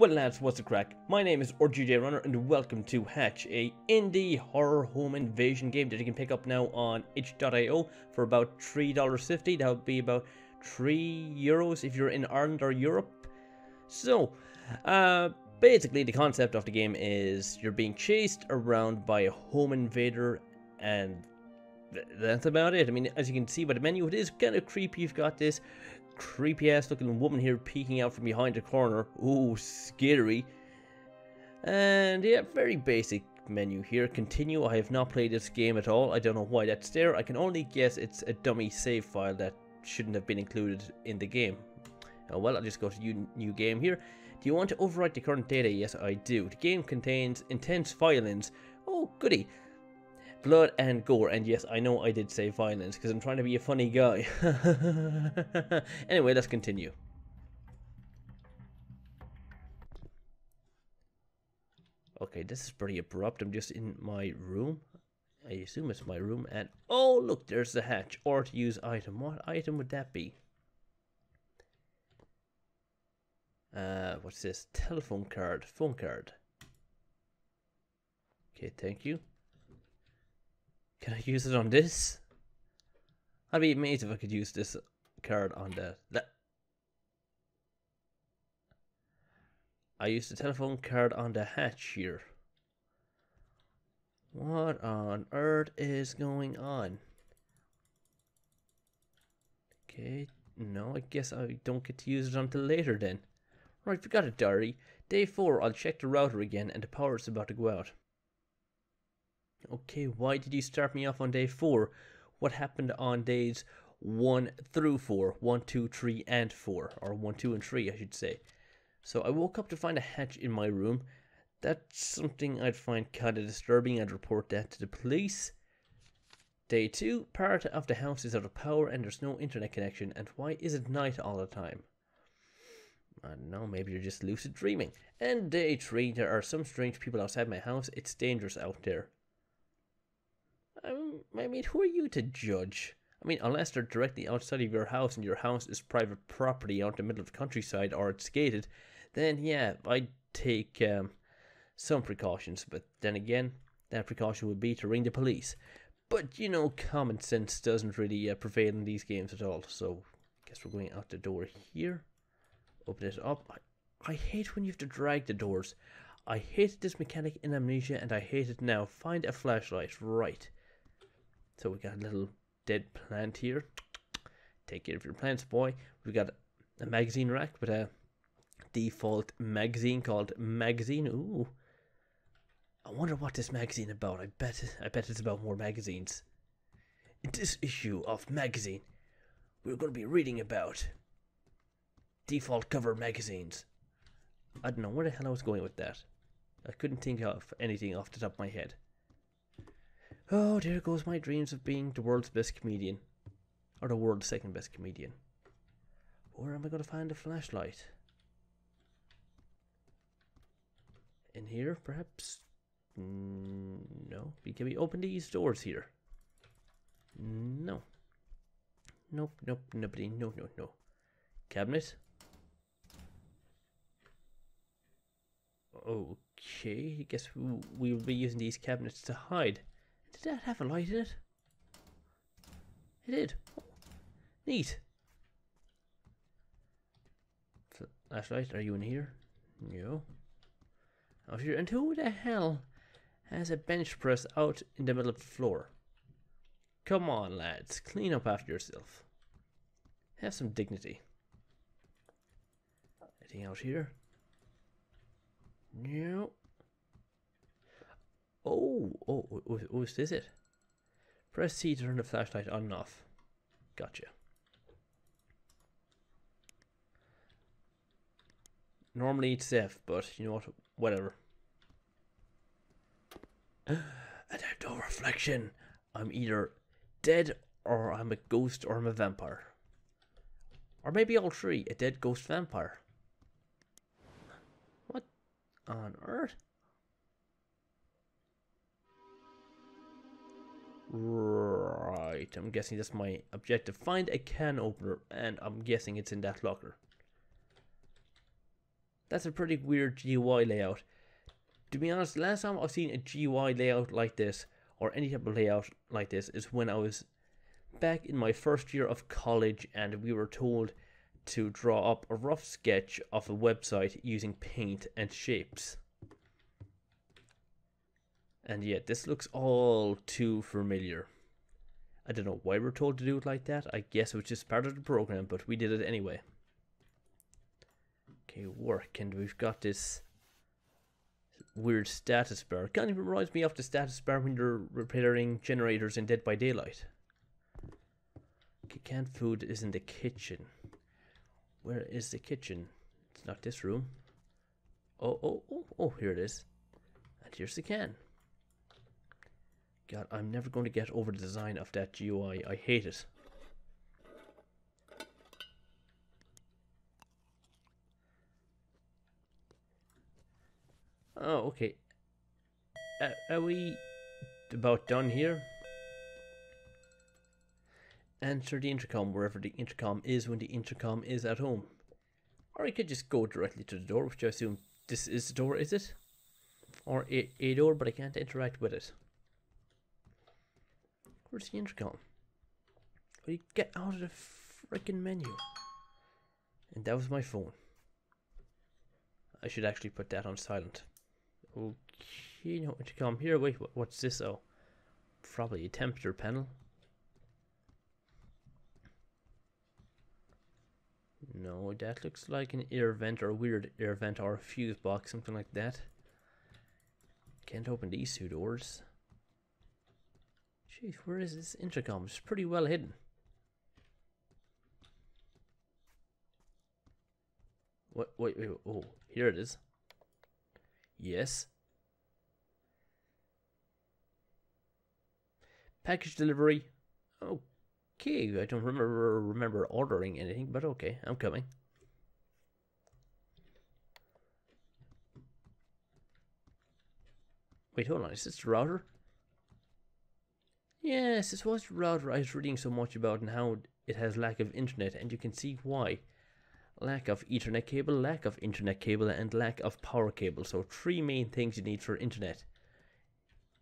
Well lads, what's the crack? My name is Orgy Runner and welcome to Hatch, a indie horror home invasion game that you can pick up now on itch.io for about $3.50. That would be about €3 if you're in Ireland or Europe. So, basically the concept of the game is you're being chased around by a home invader and that's about it. I mean, as you can see by the menu, it is kind of creepy. You've got this creepy ass looking woman here peeking out from behind the corner. Ooh, scary. And yeah, very basic menu here. Continue. I have not played this game at all. I don't know why that's there. I can only guess it's a dummy save file that shouldn't have been included in the game. Oh well, I'll just go to new game here. Do you want to overwrite the current data? Yes, I do. The game contains intense violence. Oh, goody. Blood and gore, and yes, I know I did say violence because I'm trying to be a funny guy. Anyway, let's continue. Okay, this is pretty abrupt. I'm just in my room. I assume it's my room, and oh look, there's the hatch, or to use item. What item would that be? What's this? Telephone card, phone card. Okay, thank you. Can I use it on this? I'd be amazed if I could use this card on that. I used the telephone card on the hatch here. What on earth is going on? Okay, no, I guess I don't get to use it until later then. Right, we got a diary. Day 4, I'll check the router again and the power's about to go out. Okay, why did you start me off on day 4? What happened on days 1 through 4? 1, 2, 3, and 4. Or 1, 2, and 3, I should say. So I woke up to find a hatch in my room. That's something I'd find kind of disturbing. I'd report that to the police. Day 2, part of the house is out of power and there's no internet connection. And why is it night all the time? I don't know, maybe you're just lucid dreaming. And day 3, there are some strange people outside my house. It's dangerous out there. I mean, who are you to judge? I mean, unless they're directly outside of your house and your house is private property out in the middle of the countryside or it's gated, then yeah, I'd take some precautions. But then again, that precaution would be to ring the police. But, you know, common sense doesn't really prevail in these games at all. So, I guess we're going out the door here. Open it up. I hate when you have to drag the doors. I hated this mechanic in Amnesia and I hate it now. Find a flashlight. Right. So we got a little dead plant here. Take care of your plants, boy. We got a magazine rack with a default magazine called Magazine. Ooh, I wonder what this magazine about. I bet it's about more magazines. In this issue of Magazine, we're going to be reading about default cover magazines. I don't know where the hell I was going with that. I couldn't think of anything off the top of my head. Oh, there goes my dreams of being the world's best comedian. Or the world's second best comedian. Where am I going to find a flashlight? In here, perhaps? No. Can we open these doors here? No. Nope, nope, nobody, no, no, no. Cabinet? Okay, I guess we will be using these cabinets to hide. Did that have a light in it? It did. Oh, neat. Flashlight, are you in here? No. Oh, here. And who the hell has a bench press out in the middle of the floor? Come on, lads. Clean up after yourself. Have some dignity. Anything out here? No. Oh, is it? Press C to turn the flashlight on and off. Gotcha. Normally it's F, but you know what? Whatever. And I have no reflection. I'm either dead, or I'm a ghost, or I'm a vampire. Or maybe all three. A dead, ghost, vampire. What on earth? Right, I'm guessing that's my objective. Find a can opener, and I'm guessing it's in that locker. That's a pretty weird GUI layout. To be honest, last time I've seen a GUI layout like this, or any type of layout like this, is when I was back in my first year of college and we were told to draw up a rough sketch of a website using paint and shapes. And yet, this looks all too familiar. I don't know why we're told to do it like that. I guess it was just part of the program, but we did it anyway. Okay, work, and we've got this weird status bar. Kind of reminds me of the status bar when you're repairing generators in Dead by Daylight. Okay, canned food is in the kitchen. Where is the kitchen? It's not this room. Oh, here it is. And here's the can. God, I'm never going to get over the design of that GUI. I hate it. Oh, okay. Are we about done here? Answer the intercom wherever the intercom is when the intercom is at home. Or I could just go directly to the door, which I assume this is the door, is it? Or a door, but I can't interact with it. Where's the intercom? Well, you get out of the freaking menu. And that was my phone. I should actually put that on silent. Okay, no intercom here. Wait, what's this? Oh, probably a temperature panel. No, that looks like an air vent or a weird air vent or a fuse box, something like that. Can't open these two doors. Jeez, where is this intercom? It's pretty well hidden. What? Wait, oh, here it is. Yes. Package delivery. Okay, I don't remember ordering anything, but okay, I'm coming. Wait, hold on, is this the router? Yes, this was the router I was reading so much about, and how it has lack of internet, and you can see why. Lack of Ethernet cable, lack of internet cable, and lack of power cable. So three main things you need for internet.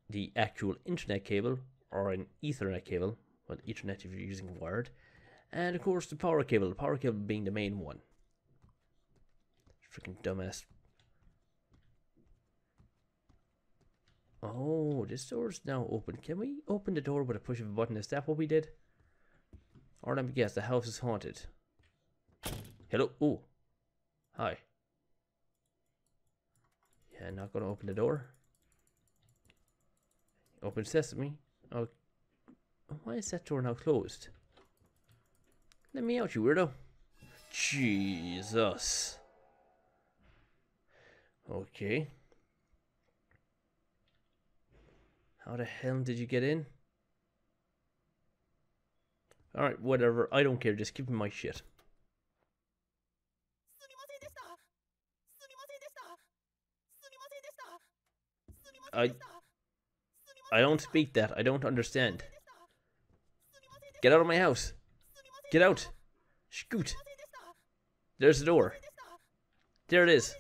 The actual internet cable, or an Ethernet cable, well, Ethernet if you're using wired, and of course the power cable. The power cable being the main one. Freaking dumbass. Oh, this door's now open. Can we open the door with a push of a button? Is that what we did? Or let me guess, the house is haunted. Hello? Oh. Hi. Yeah, not gonna open the door. Open sesame. Oh. Why is that door now closed? Let me out, you weirdo. Jesus. Okay. How the hell did you get in? Alright, whatever. I don't care. Just give me my shit. I don't speak that. I don't understand. Get out of my house. Get out. Scoot. There's the door. There it is.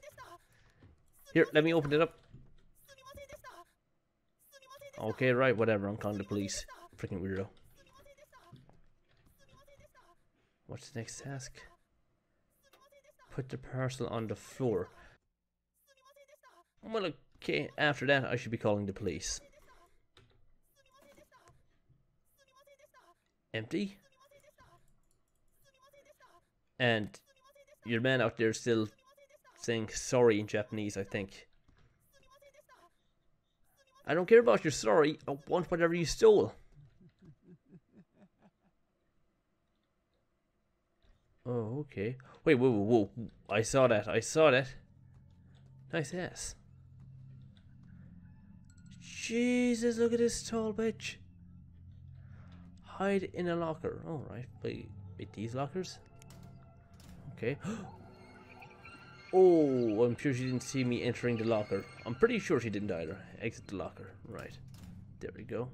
Here, let me open it up. Okay, right, whatever, I'm calling the police. Freaking weirdo. What's the next task? Put the parcel on the floor. Well, okay, after that I should be calling the police. Empty? And your man out there still saying sorry in Japanese, I think. I don't care about your story. I want whatever you stole. Oh, okay. Wait, whoa. I saw that. Nice ass. Jesus, look at this tall bitch. Hide in a locker. Alright, wait, these lockers? Okay. Oh, I'm sure she didn't see me entering the locker. I'm pretty sure she didn't either. Exit the locker. Right. There we go.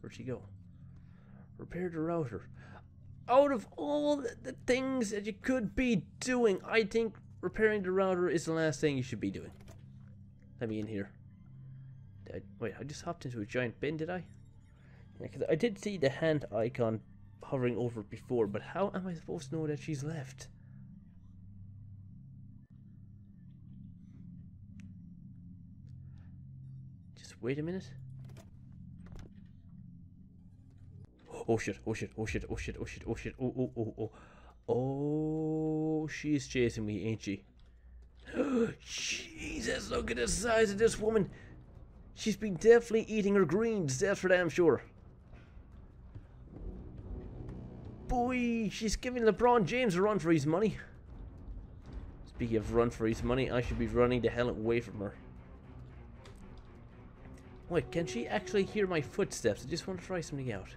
Where'd she go? Repair the router. Out of all the things that you could be doing, I think Repairing the router is the last thing you should be doing. Let me in here. Wait, I just hopped into a giant bin, did I? Yeah, because I did see the hand icon hovering over it before, but how am I supposed to know that she's left? Just wait a minute. Oh shit, oh shit, oh shit, oh shit, oh shit, oh shit, oh, oh, oh, oh. Oh, she's chasing me, ain't she? Jesus, look at the size of this woman. She's been definitely eating her greens, that's for damn sure. Boy, she's giving LeBron James a run for his money. Speaking of run for his money, I should be running the hell away from her. Wait, can she actually hear my footsteps? I just want to try something out.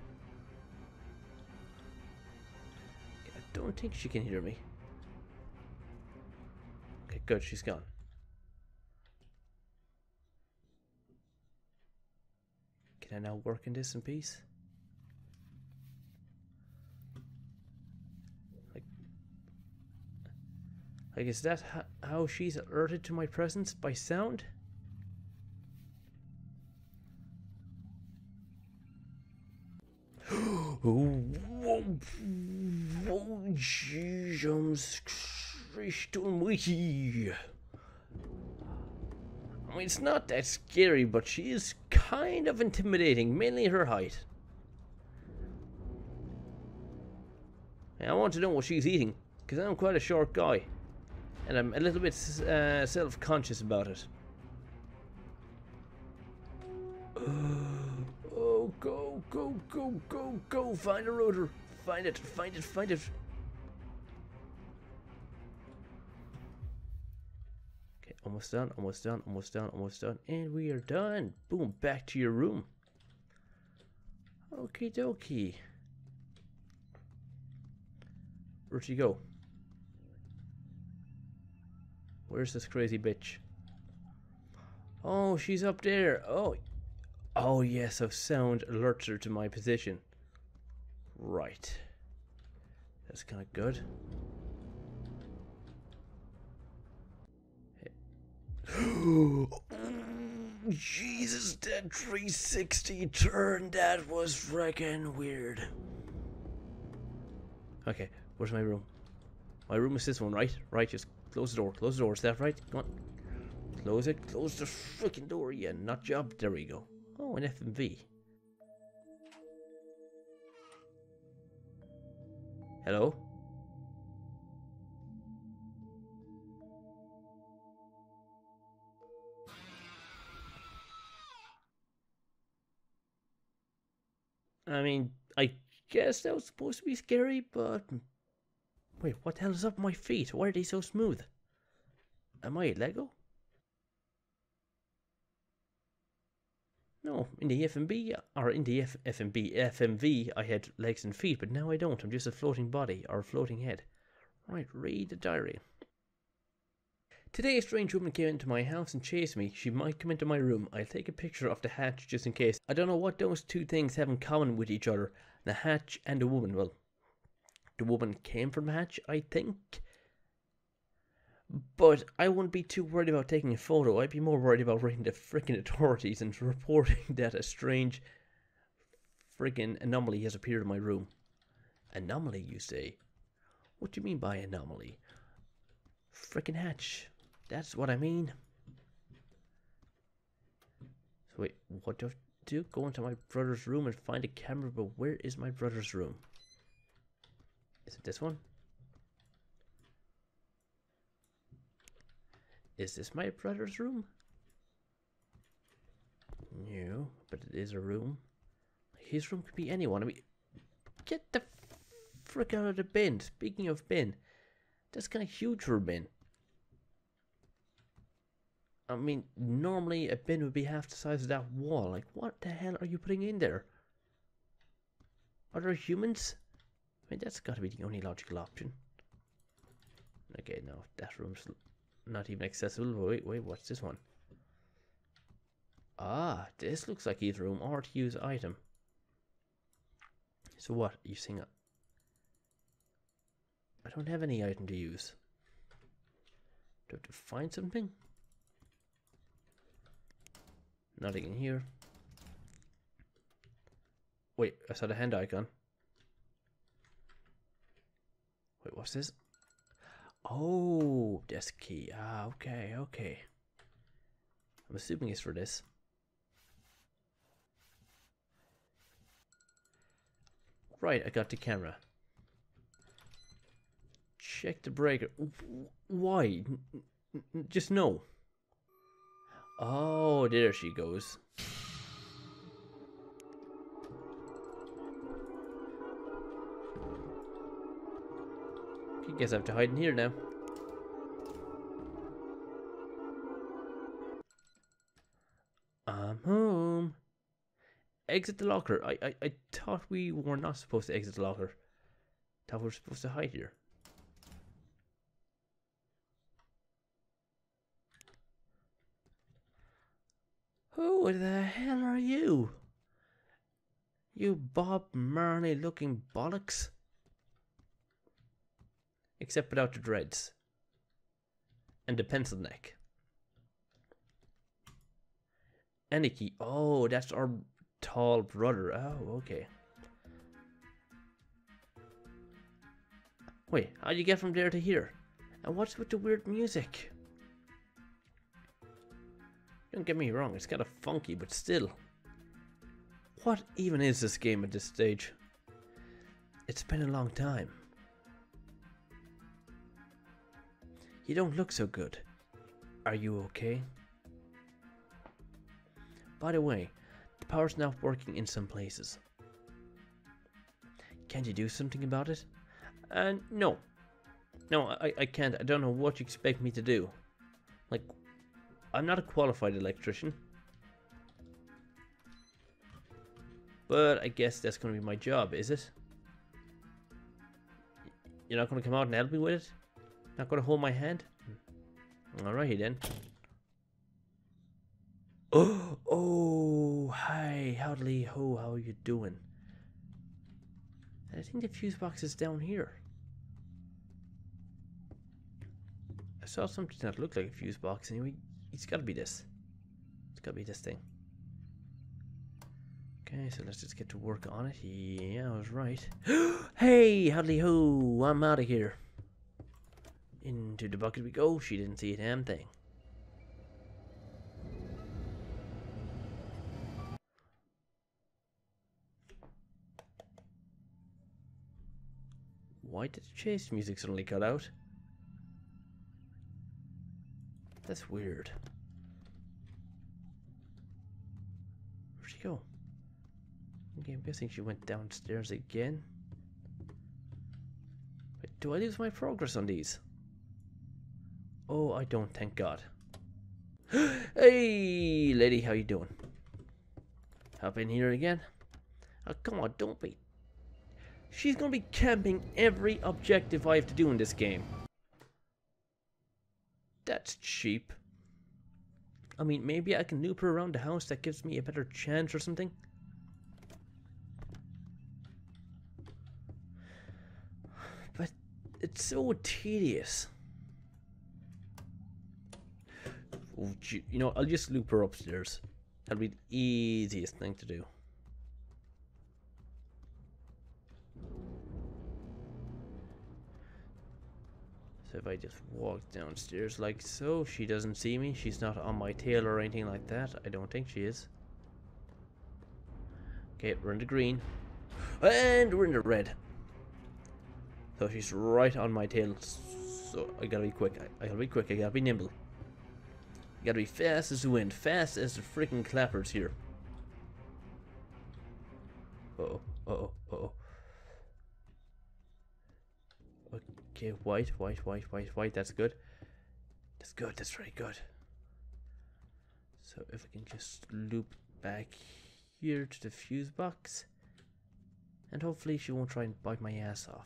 I don't think she can hear me. Okay, good, she's gone. Can I now work in this in peace? Like is that how she's alerted to my presence? By sound? Oh, Jesus Christ almighty. I mean, it's not that scary, but she is kind of intimidating, mainly her height. And I want to know what she's eating, because I'm quite a short guy, and I'm a little bit self-conscious about it. Oh, go, go, go, go, go, find a rotor. Find it, find it, find it. Almost done, almost done, almost done, almost done, and we are done. Boom, back to your room. Okie dokie. Where'd she go? Where's this crazy bitch? Oh, she's up there. Oh, oh yes, a sound alerts her to my position. Right. That's kind of good. Jesus, that 360 turn, that was freaking weird. Okay, where's my room? My room is this one, right? Right, just close the door, close the door, is that right? Come on. Close it, close the freaking door, yeah, nut job. There we go. Oh, an FMV. Hello? I mean, I guess that was supposed to be scary, but... Wait, what the hell is up my feet? Why are they so smooth? Am I a Lego? No, in the FMB, or in the FMV, I had legs and feet, but now I don't. I'm just a floating body, or a floating head. Right, read the diary. Today a strange woman came into my house and chased me. She might come into my room. I'll take a picture of the hatch just in case. I don't know what those two things have in common with each other. The hatch and the woman. Well, the woman came from the hatch, I think. But I wouldn't be too worried about taking a photo. I'd be more worried about ringing the freaking authorities and reporting that a strange freaking anomaly has appeared in my room. Anomaly, you say? What do you mean by anomaly? Freaking hatch. That's what I mean. So wait, what do I do? Go into my brother's room and find a camera, but where is my brother's room? Is it this one? Is this my brother's room? No, but it is a room. His room could be anyone. I mean, get the frick out of the bin. Speaking of bin, that's kind of huge for a bin. I mean, normally a bin would be half the size of that wall. Like, what the hell are you putting in there? Are there humans? I mean, that's got to be the only logical option. Okay, no, that room's not even accessible. Wait, wait, what's this one? Ah, this looks like either room or to use item. So what? Are you saying I don't have any item to use? Do I have to find something? Nothing in here. Wait, I saw the hand icon. Wait, what's this? Oh, that's key. Ah, okay, okay. I'm assuming it's for this. Right, I got the camera. Check the breaker. Why? Just no. Oh, there she goes. I guess I have to hide in here now. I'm home. Exit the locker. I thought we were not supposed to exit the locker. Thought we were supposed to hide here. Who the hell are you? You Bob Marley looking bollocks. Except without the dreads. And the pencil neck. Aniki. Oh, that's our tall brother. Oh, okay. Wait, how'd you get from there to here? And what's with the weird music? Don't get me wrong, it's kind of funky, but still. What even is this game at this stage? It's been a long time. You don't look so good. Are you okay? By the way, the power's not working in some places. Can't you do something about it? No. No, I can't. I don't know what you expect me to do. Like, I'm not a qualified electrician. But I guess that's gonna be my job, is it? You're not gonna come out and help me with it? Not gonna hold my hand? Alrighty then. Oh, oh, hi, howdy ho, how are you doing? And I think the fuse box is down here. I saw something that looked like a fuse box anyway. It's gotta be this. It's gotta be this thing. Okay, so let's just get to work on it. Yeah, I was right. Hey, howdy ho, I'm out of here. Into the bucket we go. She didn't see a damn thing. Why did the chase music suddenly cut out? That's weird. Where'd she go? Okay, I'm guessing she went downstairs again. Wait, do I lose my progress on these? Oh, I don't, thank God. Hey, lady, how you doing? Hop in here again. Oh, come on, don't be. She's gonna be camping every objective I have to do in this game. That's cheap. I mean, maybe I can loop her around the house. That gives me a better chance or something. But it's so tedious. You know, I'll just loop her upstairs. That'll be the easiest thing to do. So if I just walk downstairs like so, she doesn't see me. She's not on my tail or anything like that. I don't think she is. Okay, we're in the green. And we're in the red. So she's right on my tail. So I gotta be quick. I gotta be quick. I gotta be nimble. Gotta be fast as the wind, fast as the freaking clappers here. Uh-oh, uh-oh, uh-oh. Okay, white, white, white, white, white, that's good. That's good, that's really good. So if I can just loop back here to the fuse box. And hopefully she won't try and bite my ass off.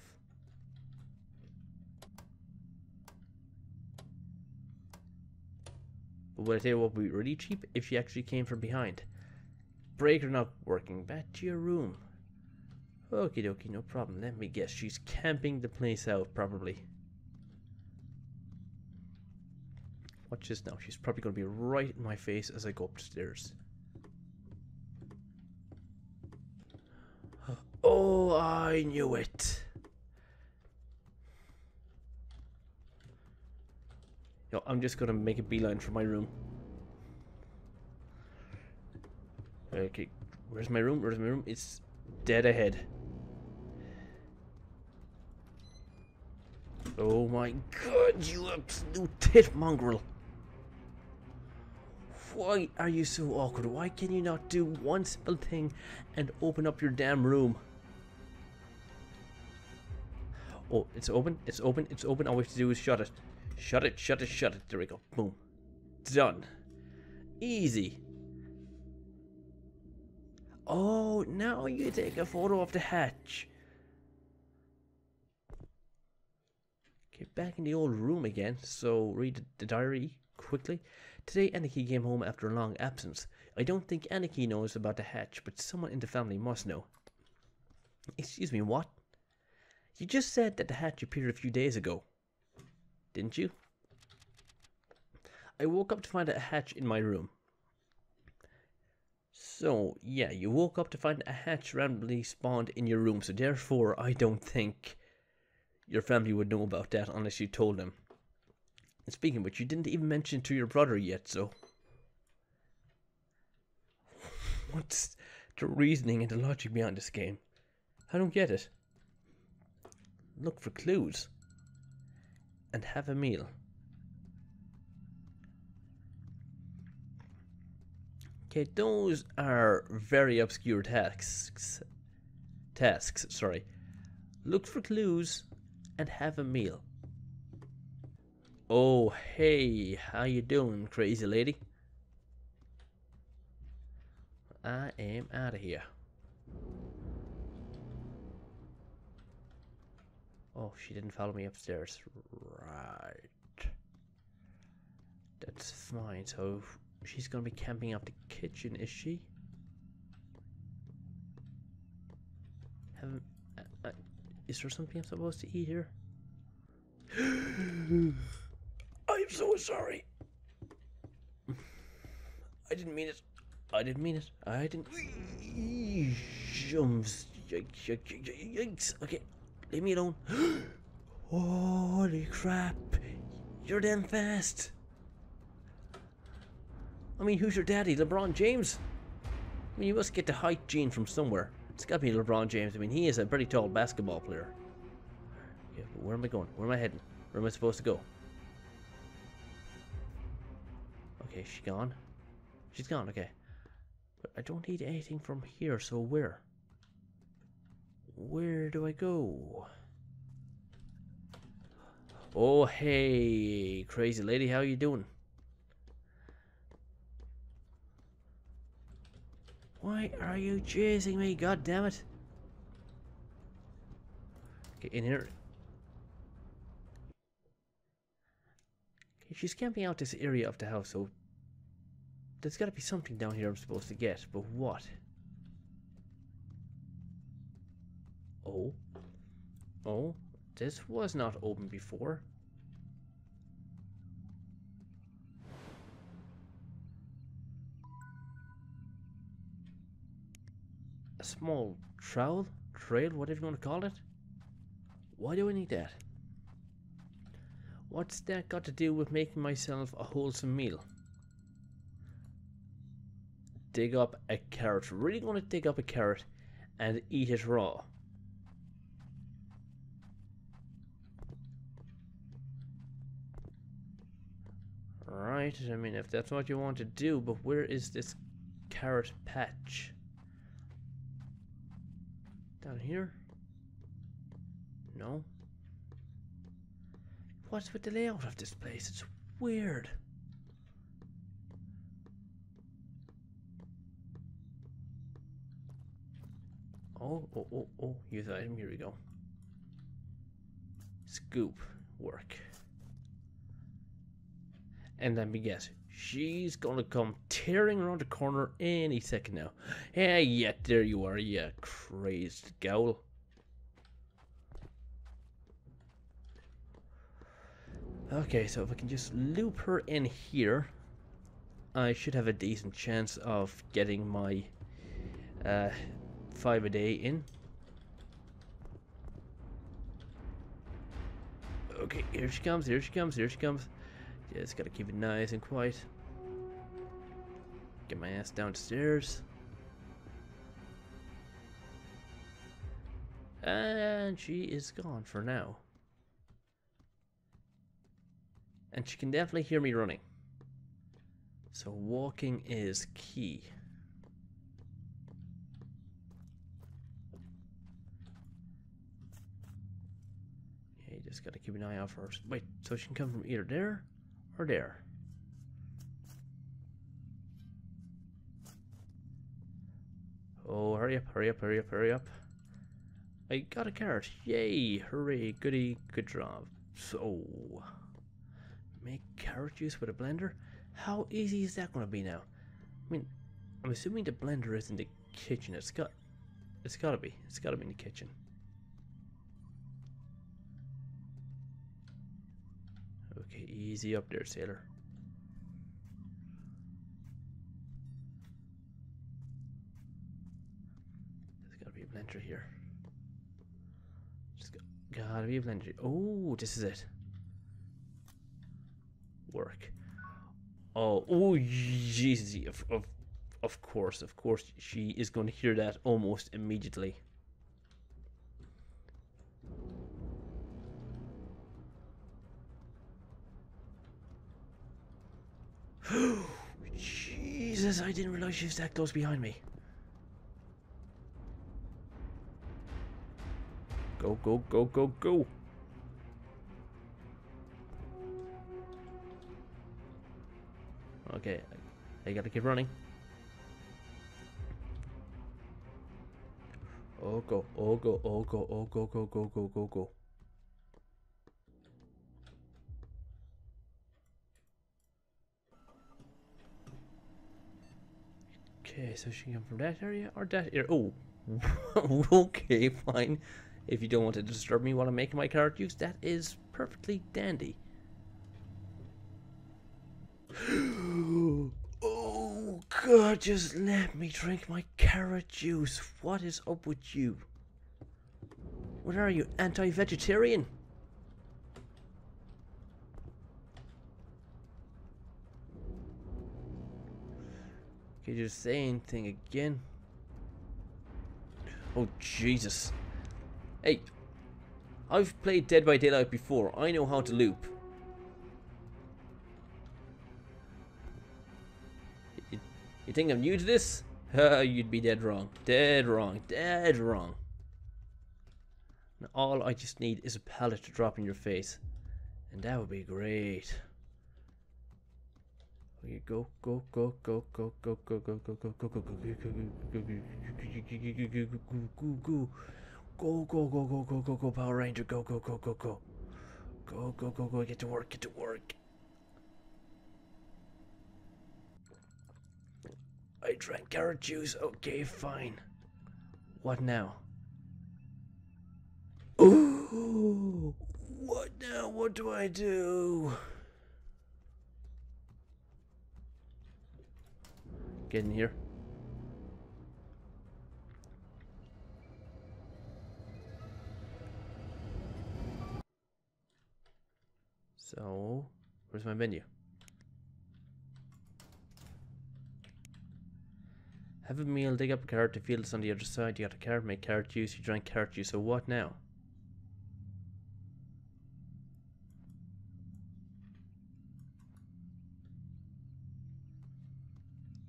But what I tell you what would be really cheap if she actually came from behind. Breaker not working. Back to your room. Okie dokie, no problem. Let me guess. She's camping the place out, probably. Watch this now. She's probably going to be right in my face as I go upstairs. Oh, I knew it. Yo, I'm just going to make a beeline for my room. Okay, where's my room? Where's my room? It's dead ahead. Oh my god, you absolute tit mongrel. Why are you so awkward? Why can you not do one simple thing and open up your damn room? Oh, it's open, it's open, it's open. All we have to do is shut it. Shut it, shut it, shut it. There we go. Boom. Done. Easy. Oh, now you take a photo of the hatch. Okay, back in the old room again. So read the diary quickly. Today, Aniki came home after a long absence. I don't think Aniki knows about the hatch, but someone in the family must know. Excuse me, what? You just said that the hatch appeared a few days ago, didn't you? I woke up to find a hatch in my room. So, yeah, you woke up to find a hatch randomly spawned in your room, so therefore I don't think your family would know about that unless you told them. And speaking of which, you didn't even mention to your brother yet, so... What's the reasoning and the logic behind this game? I don't get it. Look for clues. And have a meal. Okay, those are very obscure tasks. Sorry. Look for clues and have a meal. Oh, hey, how you doing, crazy lady? I am out of here. Oh, she didn't follow me upstairs. Right. That's fine, so... She's gonna be camping out the kitchen, is she? Is there something I'm supposed to eat here? I'm so sorry. I didn't mean it. Yikes. Okay, leave me alone. Holy crap. You're damn fast. I mean, who's your daddy? LeBron James? I mean, you must get the height gene from somewhere. It's gotta be LeBron James. I mean, he is a pretty tall basketball player. Okay, but where am I going? Where am I heading? Where am I supposed to go? Okay, she's gone. She's gone, okay. But I don't need anything from here, so where? Where do I go? Oh, hey, crazy lady, how you doing? Why are you chasing me? God damn it! Get in here. Okay, she's camping out this area of the house, so there's got to be something down here I'm supposed to get. But what? Oh, oh! This was not open before. A small trail, whatever you want to call it. Why do I need that? What's that got to do with making myself a wholesome meal? Dig up a carrot. Really gonna dig up a carrot and eat it raw. Right, I mean, if that's what you want to do, but where is this carrot patch? Down here? No. What's with the layout of this place? It's weird. Oh, use item, here we go. Scoop, work. And then we guess, she's gonna come tearing around the corner any second now. Hey, yeah, there you are, you crazed gowl. Okay, so if I can just loop her in here, I should have a decent chance of getting my 5 a day in. Okay, here she comes, here she comes, here she comes. Just gotta keep it nice and quiet. Get my ass downstairs. And she is gone for now. And she can definitely hear me running. So walking is key. Okay, just gotta keep an eye out for her. Wait, so she can come from either there or there. Oh, hurry up, hurry up, hurry up, hurry up. I got a carrot. Yay, hooray, goody, good job. So, make carrot juice with a blender? How easy is that going to be now? I mean, I'm assuming the blender is in the kitchen. It's got to be in the kitchen. Okay, easy up there, sailor. There's got to be a blender here. Gotta be a blender. Oh, this is it. Work. Oh, oh, Jesus. Of course, she is going to hear that almost immediately. Jesus, I didn't realize she was that close behind me. Go, go, go, go, go. Okay, I gotta keep running. Oh, go, oh, go, oh, go, oh, go, go, go, go, go, go. Okay, so she can come from that area or that area. Oh, okay, fine. If you don't want to disturb me while I'm making my carrot juice, that is perfectly dandy. Oh God, just let me drink my carrot juice. What is up with you? What are you, anti-vegetarian? Okay, just saying thing again. Oh Jesus. Hey, I've played Dead by Daylight before. I know how to loop. You think I'm new to this? You'd be dead wrong. Dead wrong. Dead wrong. Now, all I just need is a pallet to drop in your face. And that would be great. Okay, go, go, go, go, go, go, go, go, go, go, go, go, go, go, go. Go, go, go, go, go, go, go, Power Ranger, go, go, go, go, go. Go, go, go, go, get to work, get to work. I drank carrot juice, okay, fine. What now? Ooh, what now, what do I do? Get in here. So, where's my menu? Have a meal, dig up a carrot, the field is on the other side, you got a carrot, make carrot juice, you drank carrot juice, so what now?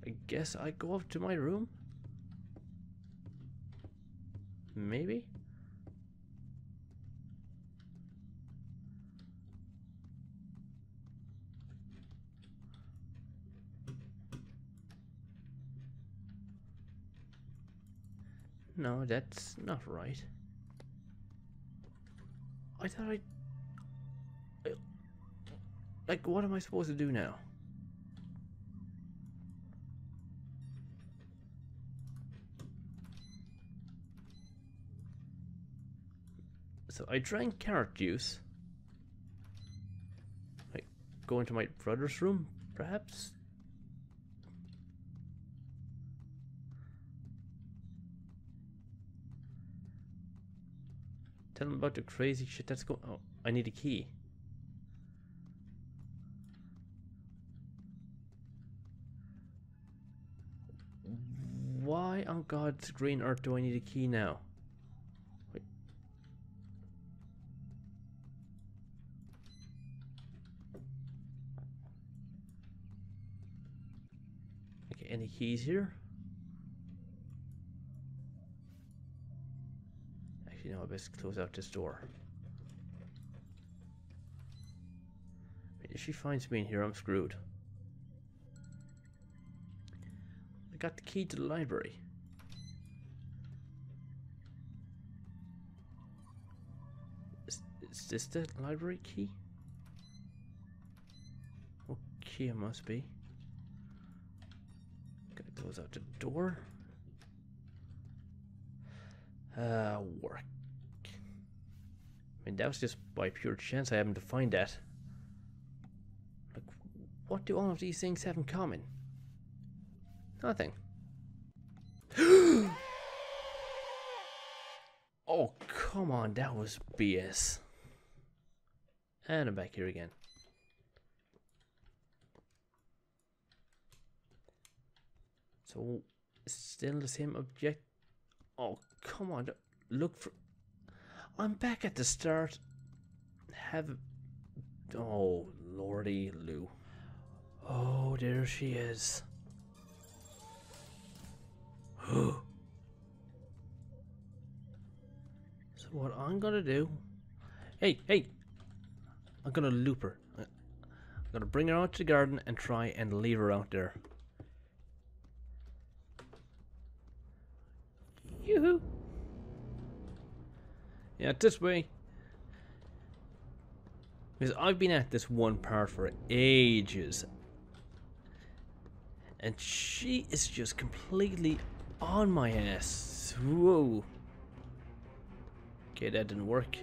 I guess I go up to my room? Maybe? No, that's not right. I thought I... Like, what am I supposed to do now? So I drank carrot juice. go into my brother's room, perhaps? Tell him about the crazy shit that's going on. Oh, I need a key. Why on God's green earth do I need a key now? Wait. Okay, any keys here? Actually, no, I best close out this door. If she finds me in here, I'm screwed. Got the key to the library. Is this the library key? Okay, it must be. Gotta close out the door. Work. I mean, that was just by pure chance I happened to find that. Like, what do all of these things have in common? Nothing. Oh, come on, that was BS. And I'm back here again. So, still the same object. Oh, come on, look for... I'm back at the start. Have... Oh, lordy Lou. Oh, there she is. So what I'm gonna do, hey, I'm gonna loop her. I'm gonna bring her out to the garden and try and leave her out there. Yoo-hoo. Yeah, this way, because I've been at this one part for ages and she is just completely on my ass. Whoa. Okay, that didn't work.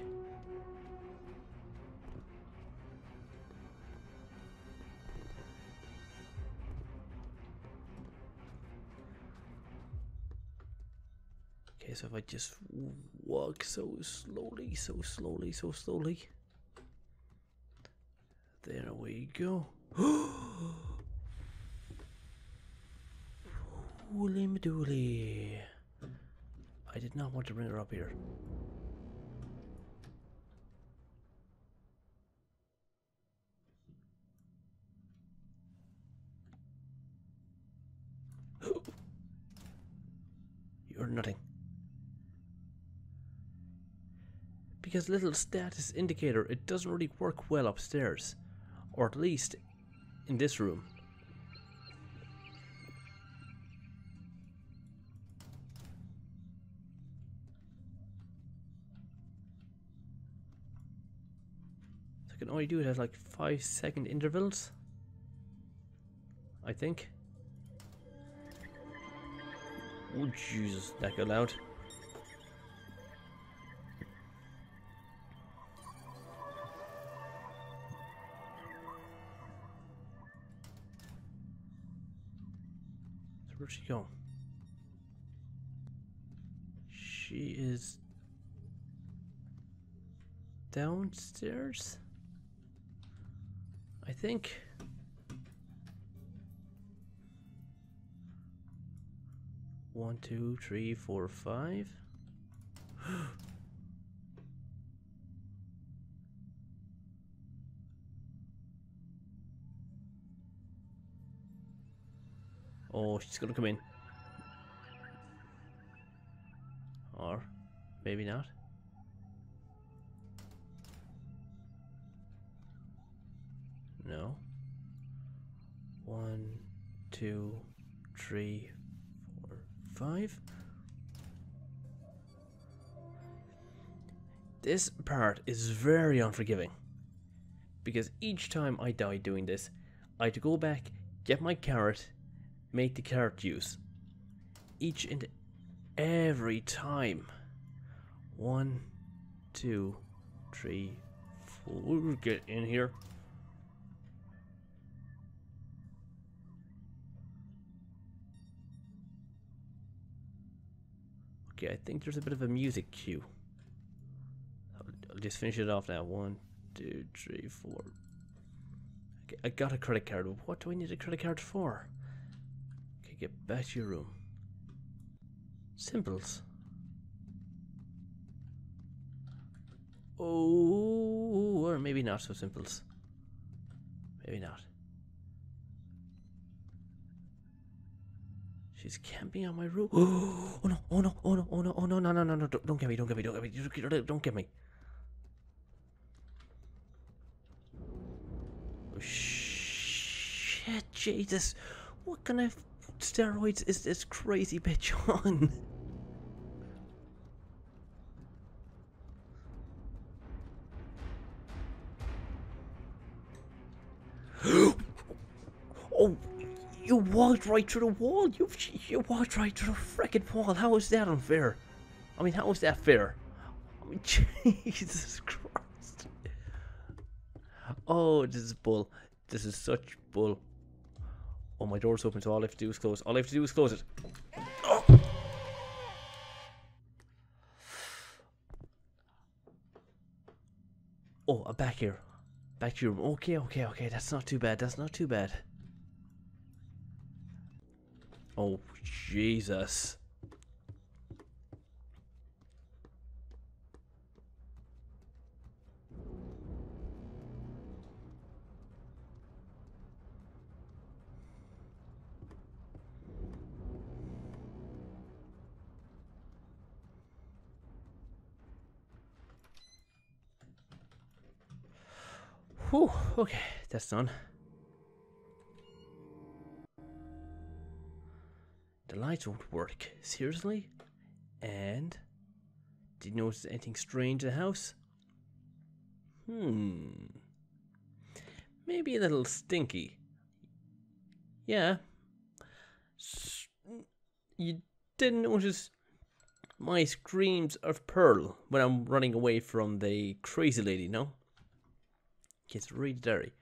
Okay, so if I just walk so slowly. There we go. Holy madooly. I did not want to bring her up here. You're nothing. Because little status indicator, it doesn't really work well upstairs. Or at least in this room. Can only do it at like 5-second intervals, I think. Oh Jesus, that got loud. So where'd she go? She is downstairs? I think. One, two, three, four, five. Oh, she's gonna come in. Or maybe not. No. 1, 2, 3, 4, 5. This part is very unforgiving, because each time I die doing this, I had to go back, get my carrot, make the carrot juice. Each and every time. 1, 2, 3, 4. Get in here. Okay, I think there's a bit of a music cue. I'll just finish it off now. 1, 2, 3, 4. Okay, I got a credit card. What do I need a credit card for? Okay, get back to your room. Simples. Oh, or maybe not so simples. Maybe not. She's camping on my roof. Oh no! Oh no! Oh no! Oh no! Oh no! No! No! No! No! Don't get me! Don't get me! Don't get me! Don't get me! Oh, shit! Jesus! What kind of steroids is this crazy bitch on? Oh! You walked right through the wall. You walked right through the frickin' wall. How is that unfair? I mean, how is that fair? I mean, Jesus Christ. Oh, this is bull. This is such bull. Oh, my door's open, so all I have to do is close. All I have to do is close it. Oh. Oh, I'm back here. Back to your room. Okay, okay, okay. That's not too bad. That's not too bad. Oh, Jesus. Whew, okay, that's done. The lights won't work. Seriously? And? Did you notice anything strange in the house? Hmm. Maybe a little stinky. Yeah. You didn't notice my screams of Pearl when I'm running away from the crazy lady, no? It's really dirty.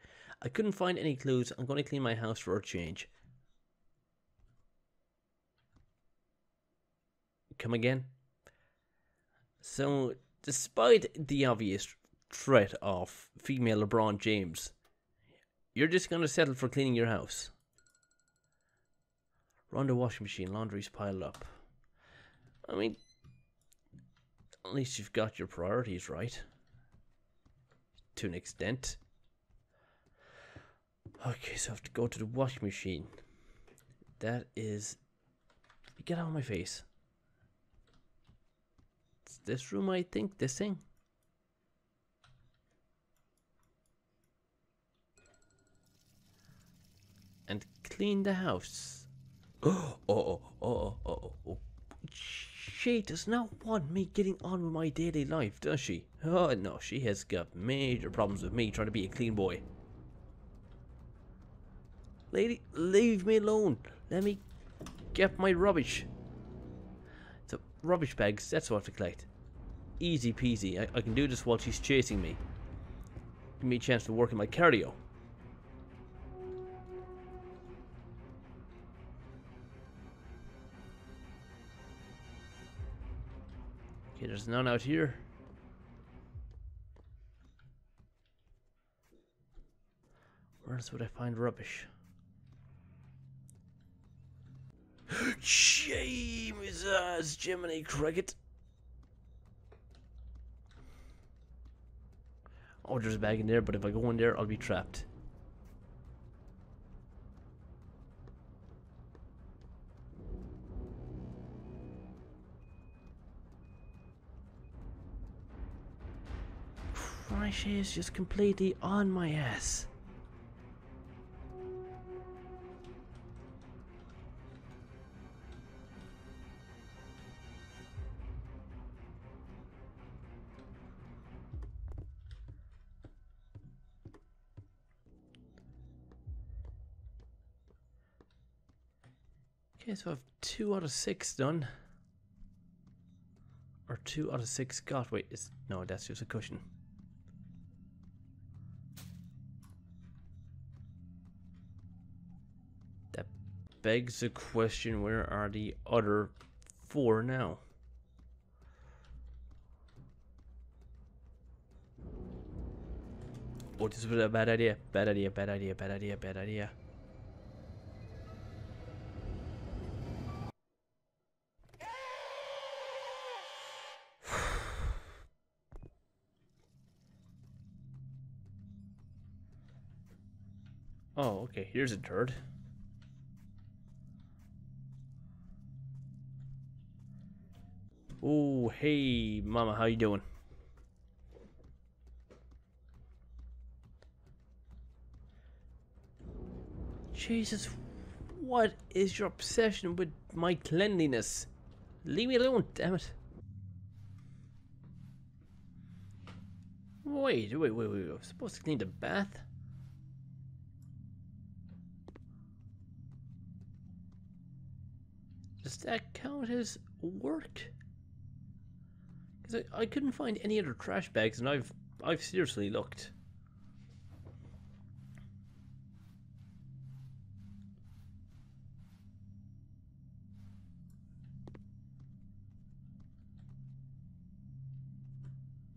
I couldn't find any clues. I'm going to clean my house for a change. Come again? So, despite the obvious threat of female LeBron James, you're just gonna settle for cleaning your house. Run the washing machine, laundry's piled up. I mean, at least you've got your priorities right. To an extent. Okay, so I have to go to the washing machine. That is... Get out of my face. It's this room, I think, this thing. And clean the house. Oh, oh, oh, oh, oh, oh. She does not want me getting on with my daily life, does she? Oh, no, she has got major problems with me trying to be a clean boy. Lady, leave me alone. Let me get my rubbish. Rubbish bags, that's what I have to collect. Easy peasy. I can do this while she's chasing me. Give me a chance to work on my cardio. Okay, there's none out here. Where else would I find rubbish? Jesus, Jiminy Cricket. Oh, there's a bag in there, but if I go in there, I'll be trapped. Christ, she is just completely on my ass. Okay, so I have 2 out of 6 done. Or 2 out of 6 got. Wait, it's, no, that's just a cushion. That begs the question, where are the other 4 now? Oh, this was a bad idea. Bad idea, bad idea, bad idea, bad idea. Oh, okay, here's a turd. Oh, hey, mama, how you doing? Jesus, what is your obsession with my cleanliness? Leave me alone, damn it. Wait, I'm supposed to clean the bath? Does that count as work? Because I couldn't find any other trash bags, and I've seriously looked.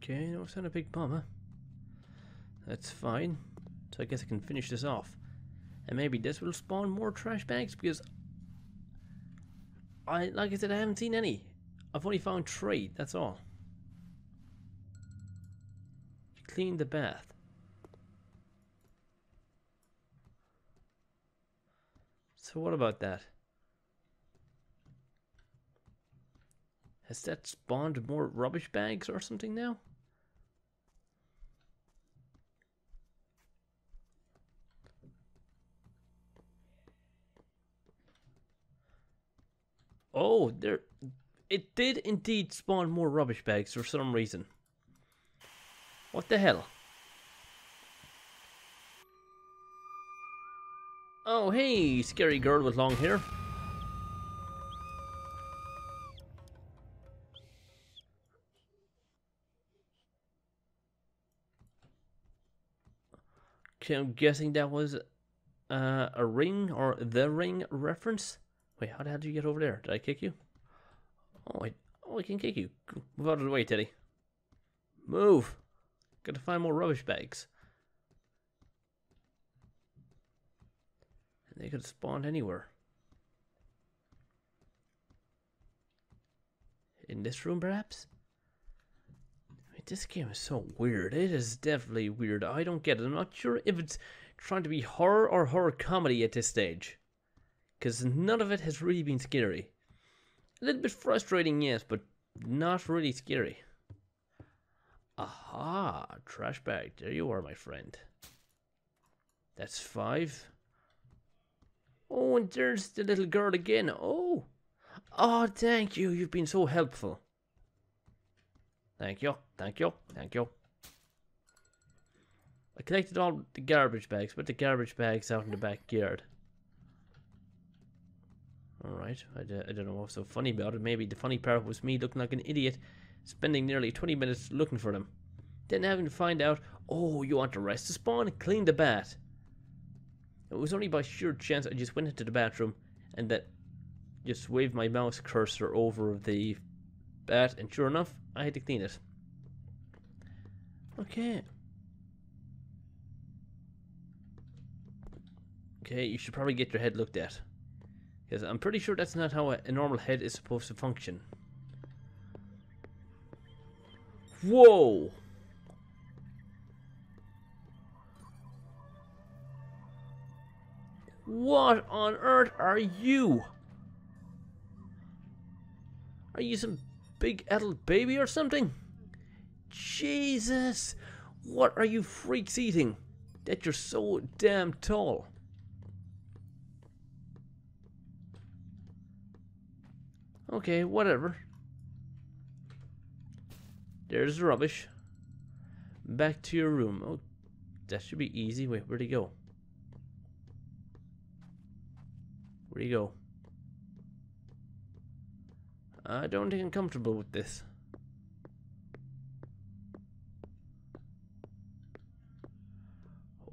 Okay, no, it's not a big bummer. That's fine. So I guess I can finish this off, and maybe this will spawn more trash bags because. Like I said, I haven't seen any. I've only found 3, that's all. Clean the bath. So what about that? Has that spawned more rubbish bags or something now? Oh, there! It did indeed spawn more rubbish bags for some reason. What the hell? Oh, hey, scary girl with long hair. Okay, I'm guessing that was a ring or the ring reference. Wait, how the hell did you get over there? Did I kick you? Oh, I can kick you. Move out of the way, Teddy. Move. Gotta find more rubbish bags. And they could have spawned anywhere. In this room, perhaps? I mean, this game is so weird. It is definitely weird. I don't get it. I'm not sure if it's trying to be horror or horror comedy at this stage. Because none of it has really been scary. A little bit frustrating, yes, but not really scary. Aha, trash bag. There you are, my friend. That's 5. Oh, and there's the little girl again. Oh, thank you. You've been so helpful. Thank you, thank you, thank you. I collected all the garbage bags, but the garbage bags out in the backyard. Alright, I don't know what's so funny about it. Maybe the funny part was me looking like an idiot, spending nearly 20 minutes looking for them. Then having to find out, oh, you want the rest to spawn? Clean the bath. It was only by sheer chance I just went into the bathroom and that just waved my mouse cursor over the bath, and sure enough, I had to clean it. Okay. Okay, you should probably get your head looked at. Because I'm pretty sure that's not how a normal head is supposed to function. Whoa! What on earth are you? Are you some big adult baby or something? Jesus! What are you freaks eating? That you're so damn tall. Okay, whatever. There's the rubbish. Back to your room. Oh, that should be easy. Wait, where'd he go? Where'd he go? I don't think I'm comfortable with this.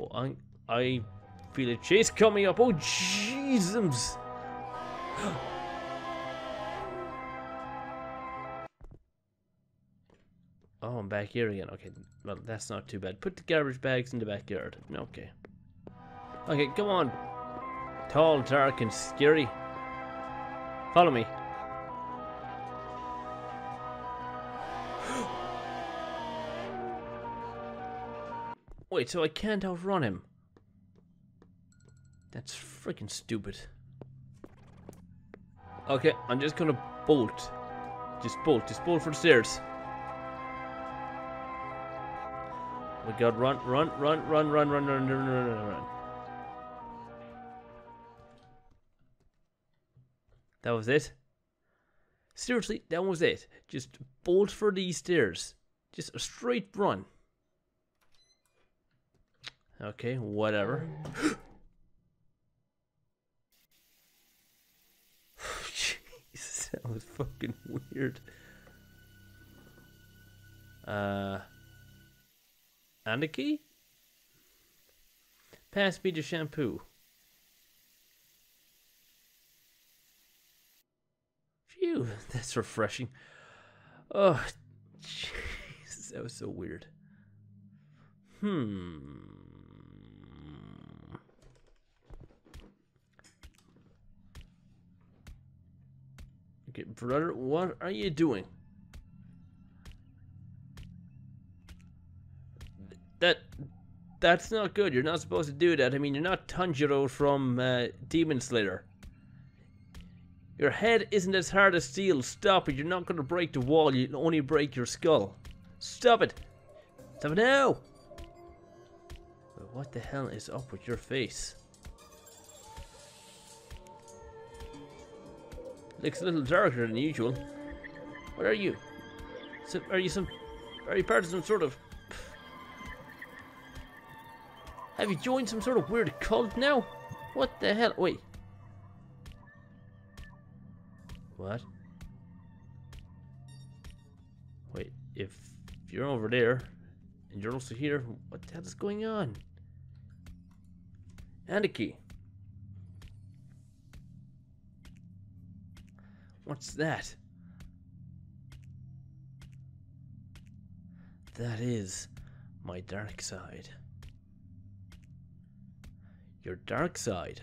Oh, I feel a chase coming up. Oh, Jesus! Oh come back here again. Okay, well, that's not too bad. Put the garbage bags in the backyard. Okay. Okay, come on. Tall, dark, and scary. Follow me. Wait, so I can't outrun him. That's freaking stupid. Okay, I'm just gonna bolt. Just bolt for the stairs. We got run. That was it. Seriously, that was it. Just bolt for these stairs. Just a straight run. Okay, whatever. Jesus, that was fucking weird. And a key? Pass me the shampoo. Phew, that's refreshing. Oh, Jesus, that was so weird. Okay, brother, what are you doing? That's not good. You're not supposed to do that. I mean, you're not Tanjiro from Demon Slayer. Your head isn't as hard as steel. Stop it. You're not going to break the wall. You only break your skull. Stop it. Stop it now. What the hell is up with your face? Looks a little darker than usual. What are you? So are you part of some sort of... Have you joined some sort of weird cult now? What the hell? Wait. What? Wait, if you're over there and you're also here, what the hell is going on? And a key. What's that? That is my dark side. Your dark side. ...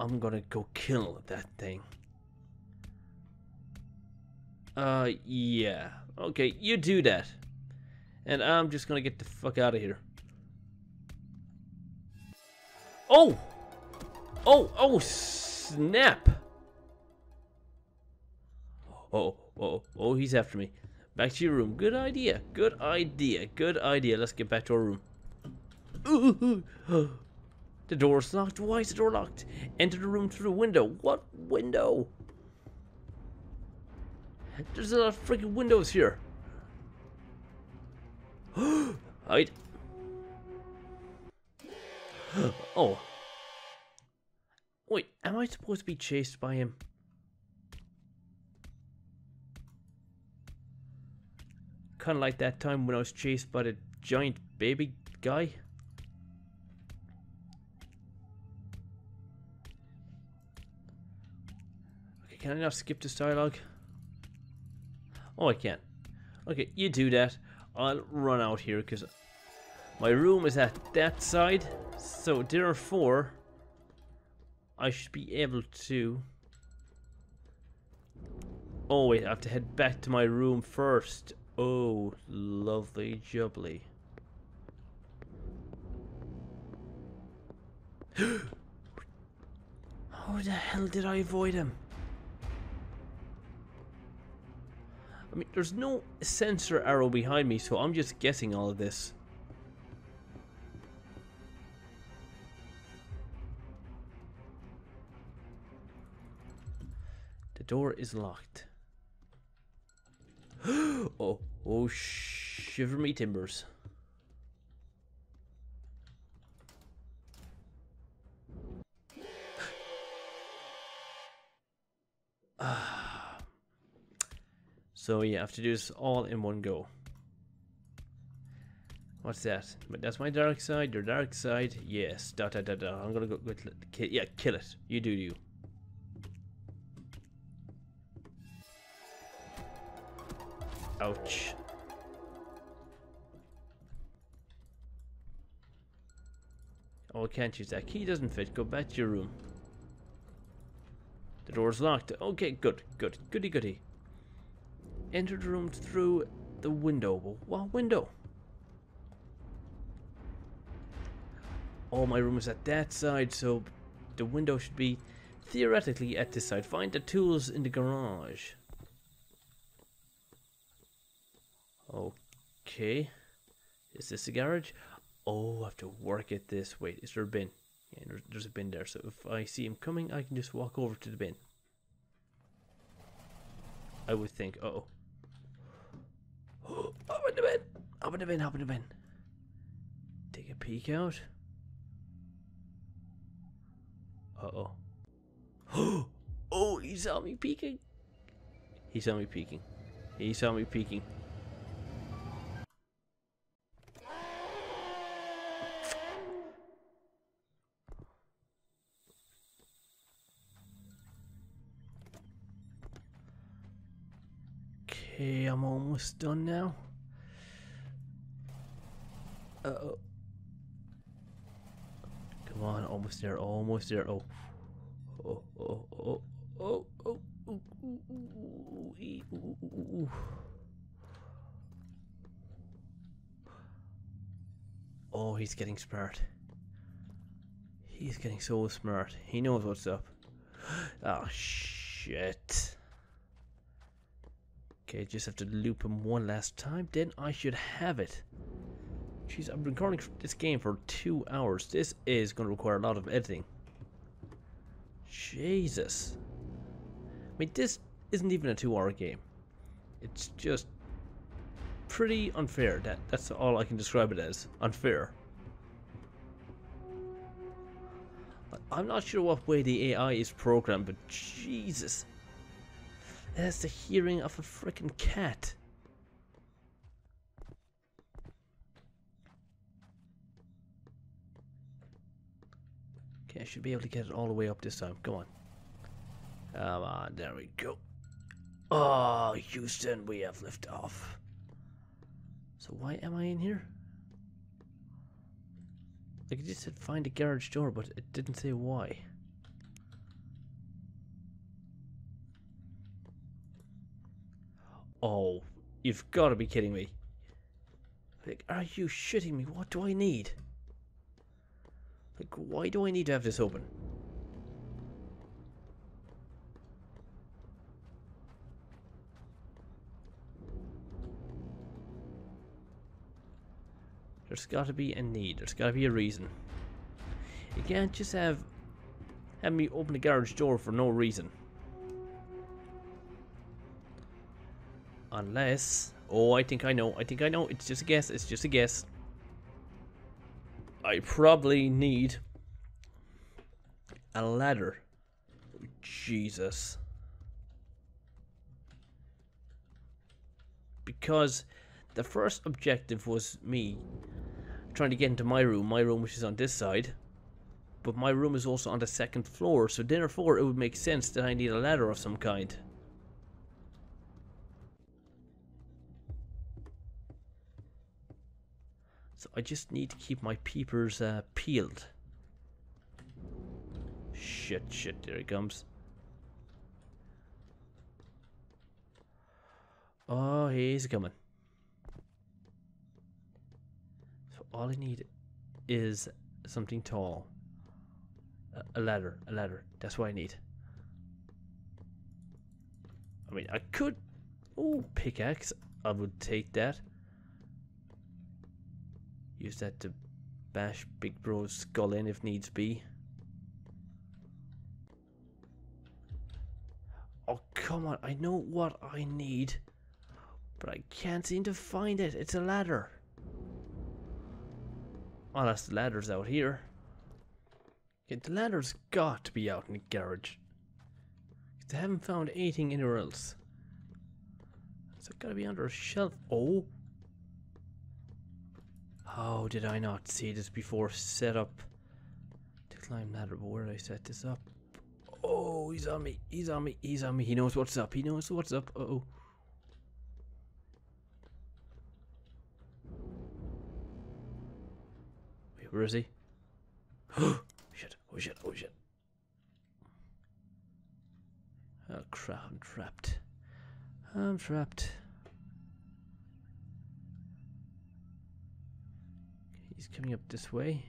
I'm gonna go kill that thing. Yeah. Okay, you do that. And I'm just gonna get the fuck out of here. Oh! Oh, snap! Oh, he's after me. Back to your room. Good idea. Let's get back to our room. Ooh. The door's locked. Why is the door locked? Enter the room through the window. What window? There's a lot of freaking windows here. Hide. Oh. Wait, am I supposed to be chased by him? Kind of like that time when I was chased by the giant baby guy. Can I not skip this dialogue? Oh, I can. Okay, you do that. I'll run out here because my room is at that side. So therefore, I should be able to... Oh wait, I have to head back to my room first. Oh, lovely jubbly. How the hell did I avoid him? I mean, there's no sensor arrow behind me, so I'm just guessing all of this. The door is locked. Oh, shiver me timbers. So yeah, I have to do this all in one go. What's that? But that's my dark side, your dark side. Yes, dot dot dot. I'm gonna go yeah, kill it. You do you. Ouch. Oh, I can't use that. Key doesn't fit. Go back to your room. The door's locked. Okay, good, good. Goody, goody. Enter the room through the window. What window? Oh, my room is at that side, so the window should be theoretically at this side. Find the tools in the garage. Okay, is this the garage? Oh, I have to work at this. Wait, is there a bin? Yeah, there's a bin there, so if I see him coming, I can just walk over to the bin. I would think, uh-oh. Open the bin! Open the bin, open the bin. Take a peek out. Uh-oh. Oh, he saw me peeking. He saw me peeking. He saw me peeking. Okay, I'm almost done now. Uh-oh. Come on, almost there, almost there. Oh. Oh, oh, oh, oh, oh, oh, oh, oh, oh, he's getting smart. He's getting so smart. He knows what's up. Oh, shit. Okay, just have to loop him one last time, then I should have it. Jeez, I've been recording this game for 2 hours. This is going to require a lot of editing. Jesus. I mean, this isn't even a 2-hour game. It's just pretty unfair. That's all I can describe it as. Unfair. I'm not sure what way the AI is programmed, but Jesus. It has the hearing of a frickin' cat. Okay, I should be able to get it all the way up this time. Come on. Come on, there we go. Oh, Houston, we have left off. So why am I in here? Like, it just said find the garage door, but it didn't say why. Oh, you've got to be kidding me. Like, are you shitting me? What do I need? Like, why do I need to have this open? There's got to be a need. There's got to be a reason. You can't just have me open the garage door for no reason. Unless, oh, I think I know, it's just a guess, it's just a guess. I probably need a ladder. Oh, Jesus. Because the first objective was me trying to get into my room which is on this side, but my room is also on the second floor, so therefore it would make sense that I need a ladder of some kind. So I just need to keep my peepers peeled. Shit, shit, there he comes. Oh, he's coming. So all I need is something tall. A ladder, a ladder. That's what I need. I mean, I could... Oh, pickaxe. I would take that. Use that to bash Big Bro's skull in if needs be. Oh, come on. I know what I need, but I can't seem to find it. It's a ladder. Unless the ladder's out here. Okay, the ladder's got to be out in the garage. They haven't found anything anywhere else. So it's got to be under a shelf. Oh. Oh, did I not see this before? Set up to climb ladder, but where did I set this up? Oh, he's on me, he's on me, he's on me. He knows what's up, he knows what's up. Uh-oh. Wait, where is he? Oh shit, oh shit, oh shit. Oh crap, I'm trapped. I'm trapped. He's coming up this way.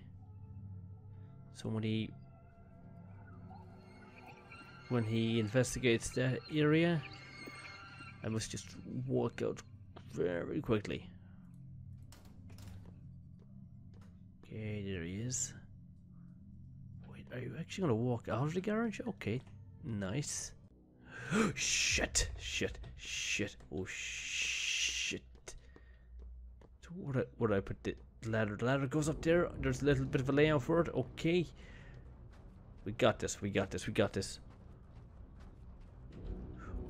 Somebody, when he investigates that area, I must just walk out very quickly. Okay, there he is. Wait, are you actually gonna walk out of the garage? Okay, nice. Shit, shit, shit, oh shit. So where do I put the ladder? The ladder goes up there. There's a little bit of a layout for it. Okay, we got this, we got this, we got this.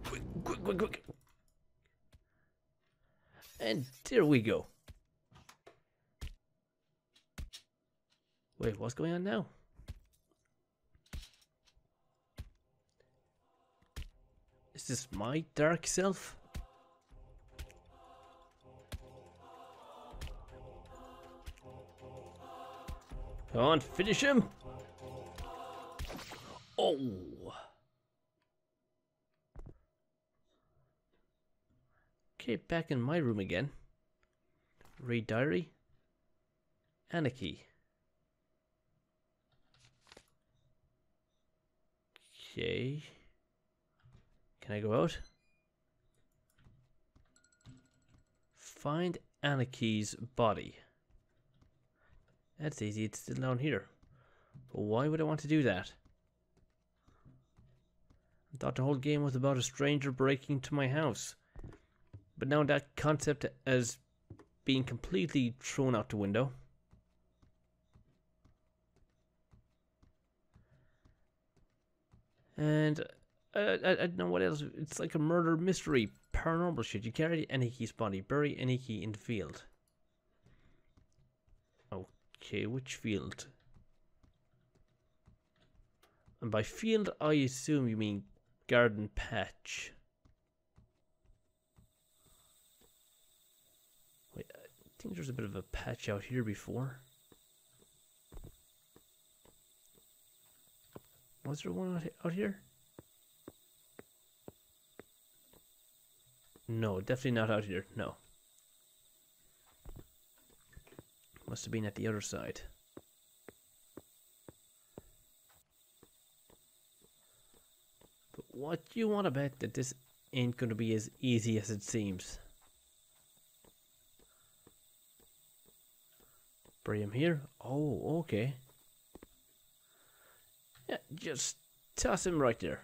Quick, quick, quick, quick. And there we go. Wait, what's going on now? Is this my dark self? Come on, finish him! Oh! Okay, back in my room again. Read diary. Anarchy. Okay. Can I go out? Find Anaki's body. That's easy, it's still down here. But why would I want to do that? I thought the whole game was about a stranger breaking into my house. But now that concept has been completely thrown out the window. And I don't know what else. It's like a murder mystery, paranormal shit. You carry Anaki's body, bury Anaki in the field. Okay, which field? And by field, I assume you mean garden patch. Wait, I think there's a bit of a patch out here before. Was there one out here? No, definitely not out here, no. Must have been at the other side. But what you want to bet that this ain't gonna be as easy as it seems. Bury him here? Oh, okay. Yeah, just toss him right there.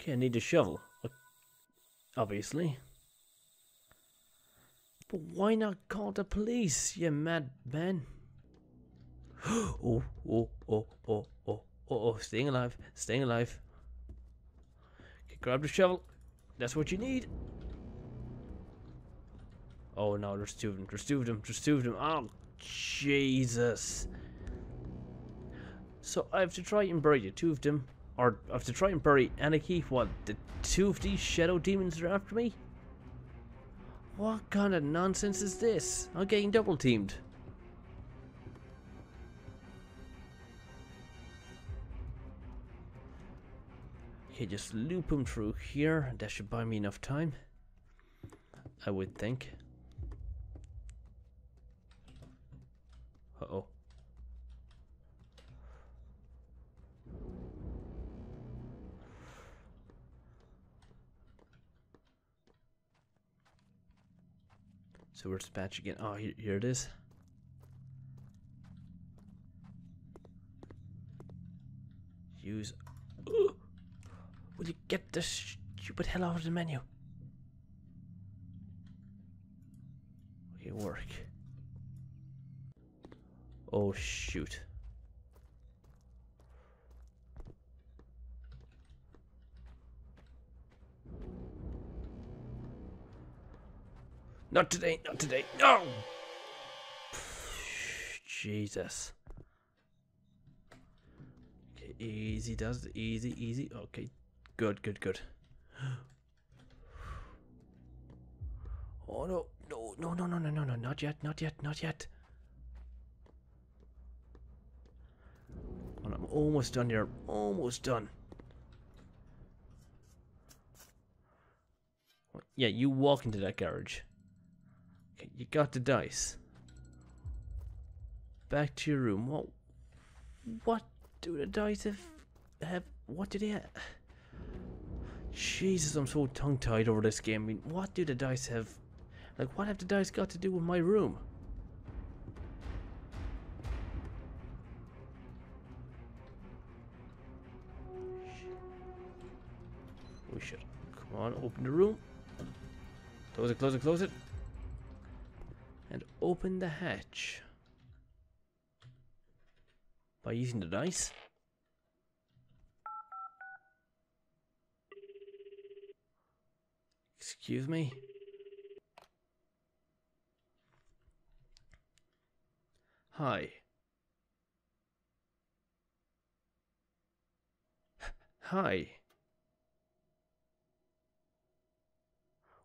Okay, I need a shovel, obviously. But why not call the police, you mad man? Oh, oh, oh, oh, oh, oh, oh, staying alive, staying alive. Okay, grab the shovel, that's what you need. Oh no, there's two of them, there's two of them, there's two of them. Oh, Jesus. So I have to try and bury the two of them. Or I have to try and bury Anaki while the two of these shadow demons are after me? What kind of nonsense is this? I'm getting double teamed. Okay, just loop him through here. That should buy me enough time, I would think. Uh-oh. So where's the patch again? Oh, here it is. Use. Ooh. Will you get the stupid hell out of the menu? Okay, work. Oh shoot. Not today, not today. No! Jesus. Okay, easy does it. Easy, easy. Okay, good, good, good. Oh no, no, no, no, no, no, no, no, not yet, not yet, not yet. I'm almost done here, almost done. Yeah, you walk into that garage. Okay, you got the dice. Back to your room. What do the dice have what do they have? Jesus, I'm so tongue-tied over this game. I mean, what do the dice have? Like, what have the dice got to do with my room? We should. Come on, open the room. Close it, close it, close it. And open the hatch. By using the dice. Excuse me. Hi. Hi.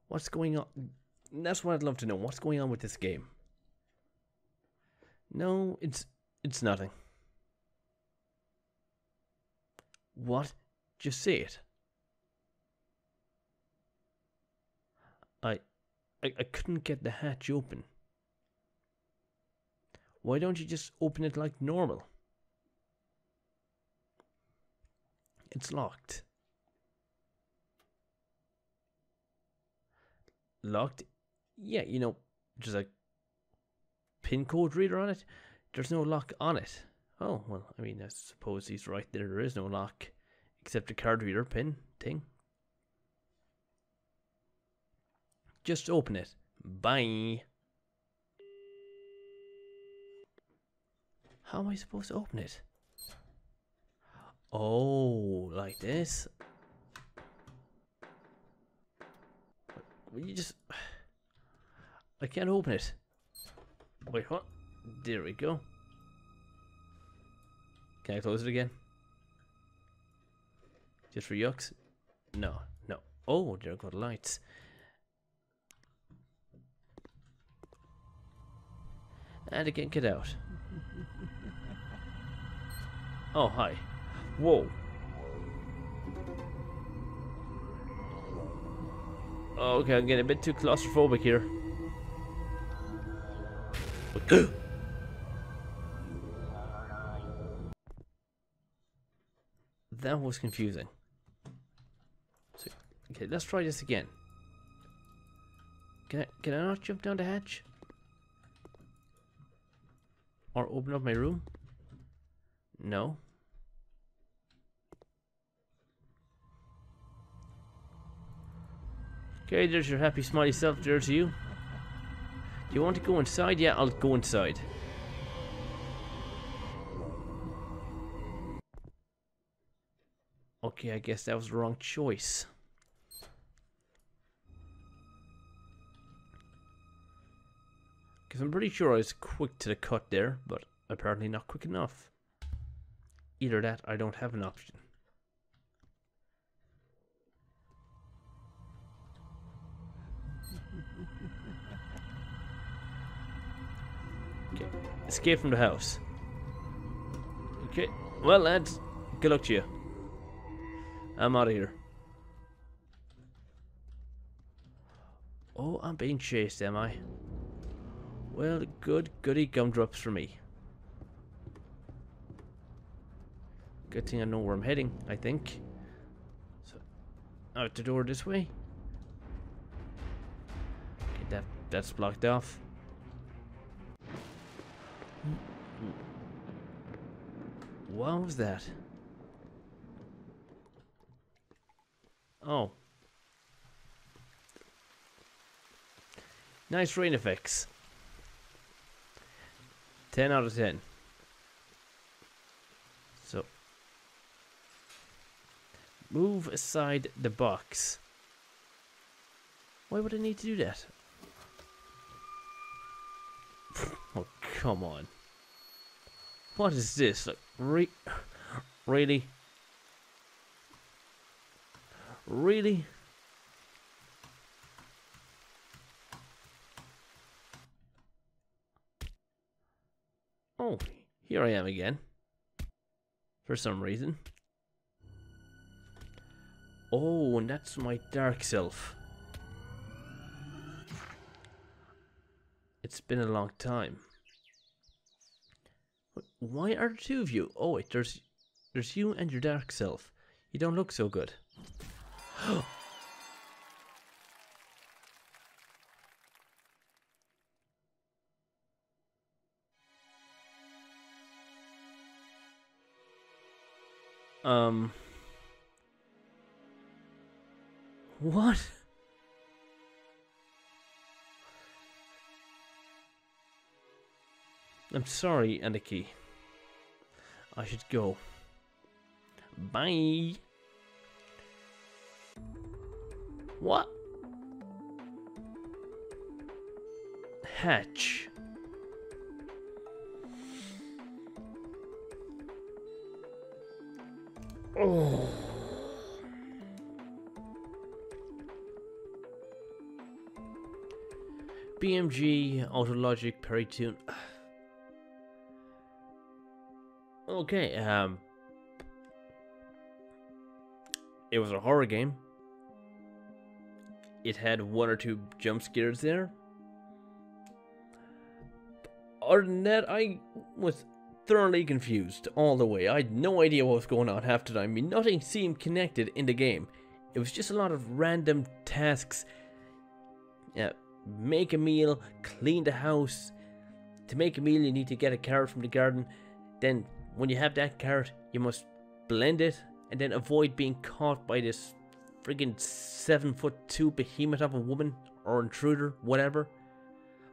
What's going on? That's what I'd love to know. What's going on with this game? No, it's nothing. What? Just say it. I couldn't get the hatch open. Why don't you just open it like normal? It's locked. Locked? Yeah, you know, there's a pin code reader on it. There's no lock on it. Oh, well, I mean, I suppose he's right there. There is no lock except the card reader pin thing. Just open it. Bye. How am I supposed to open it? Oh, like this? Will you just... I can't open it. Wait, what? There we go. Can I close it again? Just for yucks? No, no. Oh, there go the lights. And again, get out. Oh, hi. Whoa. Okay, I'm getting a bit too claustrophobic here. That was confusing. So, okay, let's try this again. Can I not jump down the hatch? Or open up my room? No. Okay, there's your happy smiley self there to you. Do you want to go inside? Yeah, I'll go inside. Okay, I guess that was the wrong choice. Because I'm pretty sure I was quick to the cut there, but apparently not quick enough. Either that, I don't have an option. Escape from the house. Okay, well lads, good luck to you. I'm out of here. Oh, I'm being chased, am I? Well, good goody gumdrops for me. Good thing I know where I'm heading, I think. So, out the door this way. Okay, that's blocked off. What was that? Oh. Nice rain effects. 10 out of 10. So. Move aside the box. Why would I need to do that? Oh, come on. What is this? Like, really? Really? Oh, here I am again. For some reason. Oh, and that's my dark self. It's been a long time. Why are there two of you? Oh wait, there's you and your dark self. You don't look so good. What? I'm sorry, Aniki. I should go. Bye. What? Hatch. Oh. BMG, Autologic, Peritune. Okay, it was a horror game. It had one or two jump scares there. Other than that, I was thoroughly confused all the way. I had no idea what was going on half the time. I mean, nothing seemed connected in the game. It was just a lot of random tasks. Yeah, make a meal, clean the house. To make a meal, you need to get a carrot from the garden. Then, when you have that carrot, you must blend it and then avoid being caught by this friggin' 7'2" behemoth of a woman or intruder, whatever.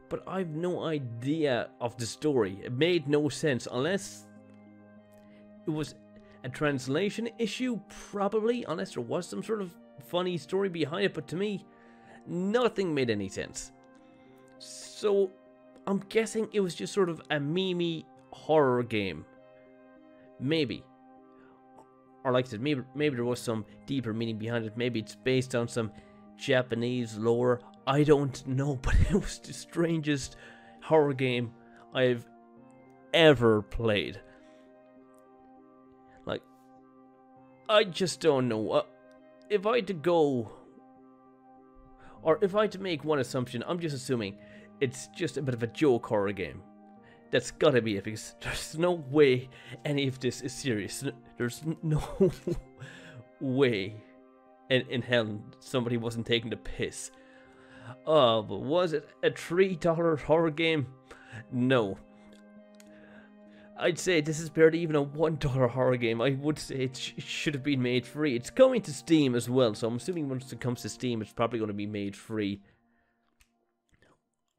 But I've no idea of the story. It made no sense unless it was a translation issue, probably, unless there was some sort of funny story behind it. But to me, nothing made any sense. So I'm guessing it was just sort of a meme horror game. Maybe. Or like I said, maybe there was some deeper meaning behind it. Maybe it's based on some Japanese lore. I don't know, but it was the strangest horror game I've ever played. Like, I just don't know. If I had to go, or if I had to make one assumption, I'm just assuming it's just a bit of a joke horror game. That's gotta be it, because there's no way any of this is serious. There's no way in hell somebody wasn't taking the piss. Oh, but was it a $3 horror game? No. I'd say this is barely even a $1 horror game. I would say it should have been made free. It's coming to Steam as well, so I'm assuming once it comes to Steam, it's probably going to be made free.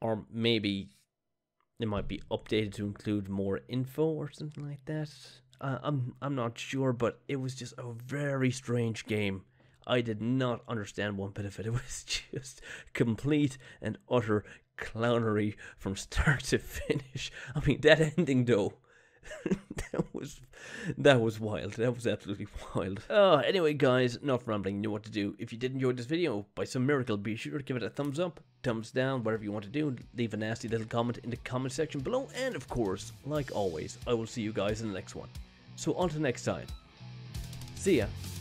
Or maybe it might be updated to include more info or something like that. I'm not sure, but it was just a very strange game. I did not understand one bit of it. It was just complete and utter clownery from start to finish. I mean, that ending though, that was wild. That was absolutely wild. Anyway, guys, enough rambling. You know what to do. If you did enjoy this video, by some miracle, be sure to give it a thumbs up, thumbs down, whatever you want to do. Leave a nasty little comment in the comment section below, and of course, like always, I will see you guys in the next one. So until next time, see ya.